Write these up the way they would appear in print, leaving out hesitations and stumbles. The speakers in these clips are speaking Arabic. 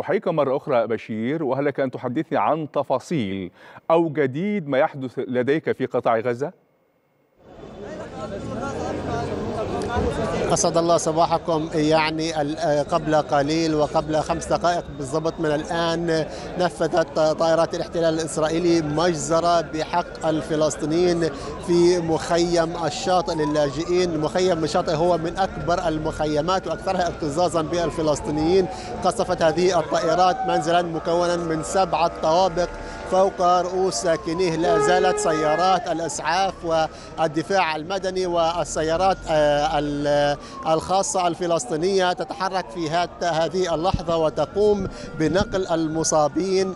أحييك مرة أخرى بشير، وهل لك أن تحدثني عن تفاصيل أو جديد ما يحدث لديك في قطاع غزة؟ أسعد الله صباحكم. يعني قبل قليل وقبل 5 دقائق بالضبط من الآن نفذت طائرات الاحتلال الإسرائيلي مجزرة بحق الفلسطينيين في مخيم الشاطئ للاجئين. مخيم الشاطئ هو من أكبر المخيمات وأكثرها اكتظاظا بالفلسطينيين. قصفت هذه الطائرات منزلا مكونا من 7 طوابق فوق رؤوس ساكنيه. لا زالت سيارات الإسعاف والدفاع المدني والسيارات الخاصة الفلسطينية تتحرك في هذه اللحظة وتقوم بنقل المصابين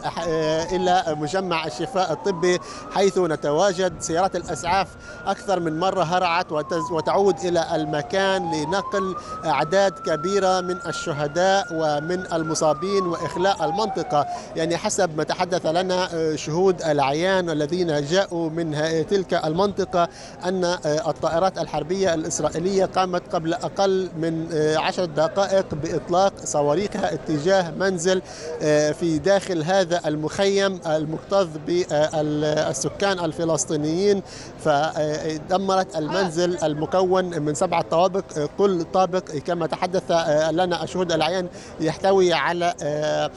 إلى مجمع الشفاء الطبي حيث نتواجد. سيارات الإسعاف أكثر من مرة هرعت وتعود إلى المكان لنقل أعداد كبيرة من الشهداء ومن المصابين وإخلاء المنطقة. يعني حسب ما تحدث لنا شهود العيان الذين جاءوا من تلك المنطقة أن الطائرات الحربية الإسرائيلية قامت قبل أقل من 10 دقائق بإطلاق صواريخها اتجاه منزل في داخل هذا المخيم المكتظ بالسكان الفلسطينيين، فدمرت المنزل المكون من 7 طوابق. كل طابق كما تحدث لنا الشهود العيان يحتوي على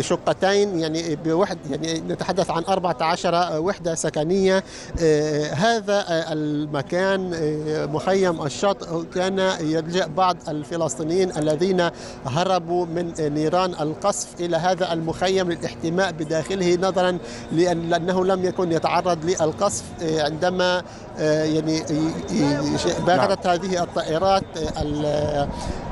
شقتين، يعني بوحد، يعني نتحدث عن 14 وحدة سكنية. هذا المكان مخيم الشاطئ كان يلجأ بعض الفلسطينيين الذين هربوا من نيران القصف إلى هذا المخيم للاحتماء بداخله نظرا لأنه لم يكن يتعرض للقصف عندما يعني بادرت هذه الطائرات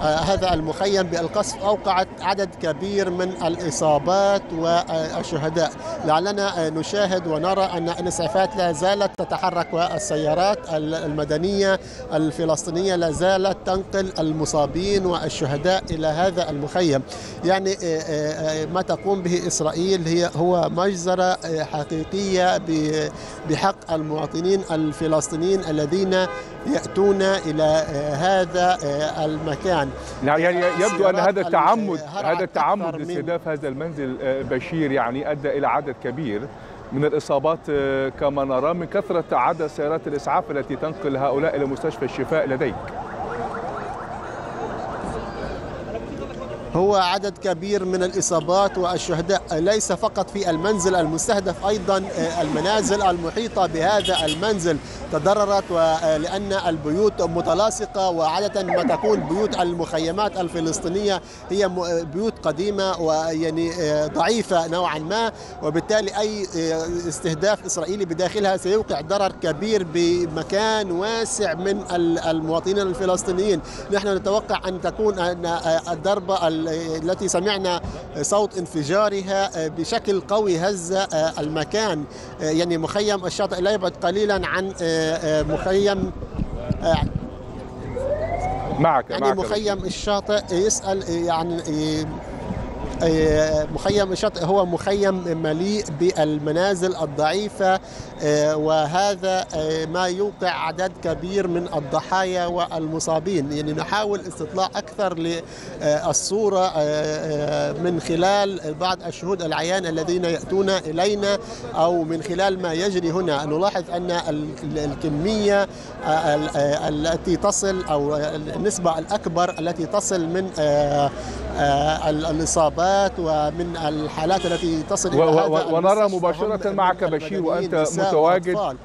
هذا المخيم بالقصف. أوقعت عدد كبير من الإصابات والشهداء. لعلنا نشاهد ونرى أن الإسعافات لا زالت تتحرك والسيارات المدنية الفلسطينية لا زالت تنقل المصابين والشهداء إلى هذا المخيم. يعني ما تقوم به إسرائيل هو مجزرة حقيقية بحق المواطنين الفلسطينيين الذين يأتون إلى هذا المكان. يعني يبدو أن هذا التعمد لاستهداف هذا المنزل بشير يعني أدى إلى عدد كبير من الإصابات كما نرى من كثرة عدد سيارات الإسعاف التي تنقل هؤلاء إلى مستشفى الشفاء لديك. هو عدد كبير من الإصابات والشهداء ليس فقط في المنزل المستهدف، أيضا المنازل المحيطة بهذا المنزل تضررت لأن البيوت متلاصقة، وعادة ما تكون بيوت المخيمات الفلسطينية هي بيوت قديمة ويعني ضعيفة نوعا ما، وبالتالي أي استهداف إسرائيلي بداخلها سيوقع ضرر كبير بمكان واسع من المواطنين الفلسطينيين. نحن نتوقع أن تكون الضربة التي سمعنا صوت انفجارها بشكل قوي هز المكان. يعني مخيم الشاطئ لا يبعد قليلا عن مخيم مخيم الشاطئ. مخيم الشاطئ هو مخيم مليء بالمنازل الضعيفة، وهذا ما يوقع عدد كبير من الضحايا والمصابين. يعني نحاول استطلاع أكثر للصورة من خلال بعض الشهود العيان الذين يأتون إلينا أو من خلال ما يجري هنا. نلاحظ أن الكمية التي تصل أو النسبة الأكبر التي تصل من الإصابات ومن الحالات التي تصل إلى هذا ونرى مباشرة معك بشير وأنت متواجد